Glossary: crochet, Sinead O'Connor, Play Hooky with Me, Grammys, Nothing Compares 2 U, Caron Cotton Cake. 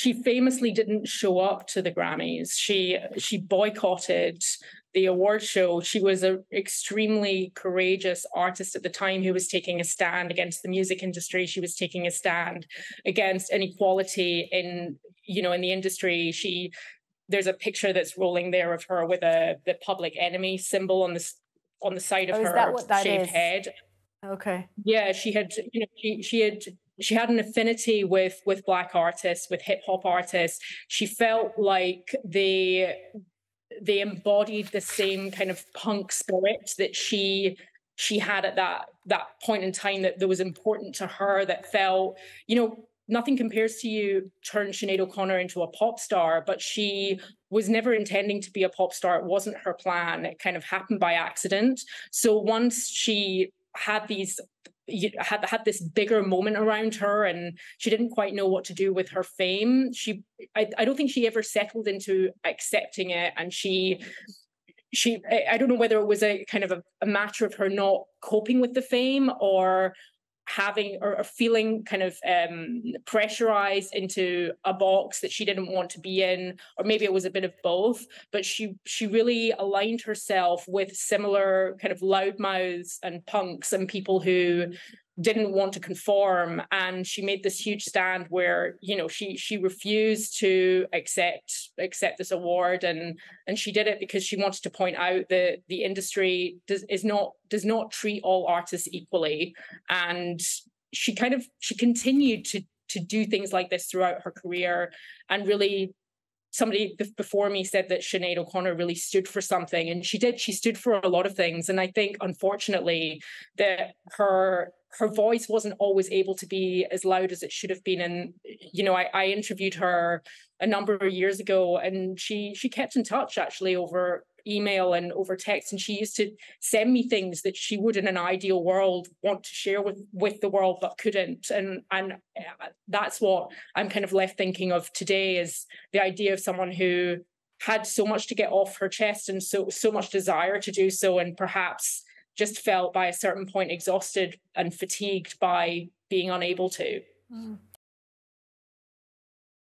she famously didn't show up to the Grammys. She boycotted the award show. She was an extremely courageous artist at the time who was taking a stand against the music industry. She was taking a stand against inequality in the industry. There's a picture that's rolling there of her with the Public Enemy symbol on the side of her shaved head. Okay. Yeah, she had an affinity with Black artists, with hip hop artists. She felt like they embodied the same kind of punk spirit that she had at that point in time, that was important to her, that felt, Nothing Compares to You turned Sinead O'Connor into a pop star, but she was never intending to be a pop star. It wasn't her plan. It kind of happened by accident. So once she had this bigger moment around her, and she didn't quite know what to do with her fame, I don't think she ever settled into accepting it, and I don't know whether it was a kind of a matter of her not coping with the fame, or having or feeling kind of pressurized into a box that she didn't want to be in, or maybe it was a bit of both, but she really aligned herself with similar kind of loudmouths and punks and people who didn't want to conform, and she made this huge stand where she refused to accept this award, and she did it because she wanted to point out that the industry does not treat all artists equally, and she continued to do things like this throughout her career. And really, somebody before me said that Sinead O'Connor really stood for something, and she did. She stood for a lot of things, and I think, unfortunately, that her voice wasn't always able to be as loud as it should have been. And I interviewed her a number of years ago, and she kept in touch, actually, over email and over text, and she used to send me things that she would in an ideal world want to share with the world but couldn't, and that's what I'm kind of left thinking of today, is the idea of someone who had so much to get off her chest and so much desire to do so, and perhaps just felt by a certain point exhausted and fatigued by being unable to.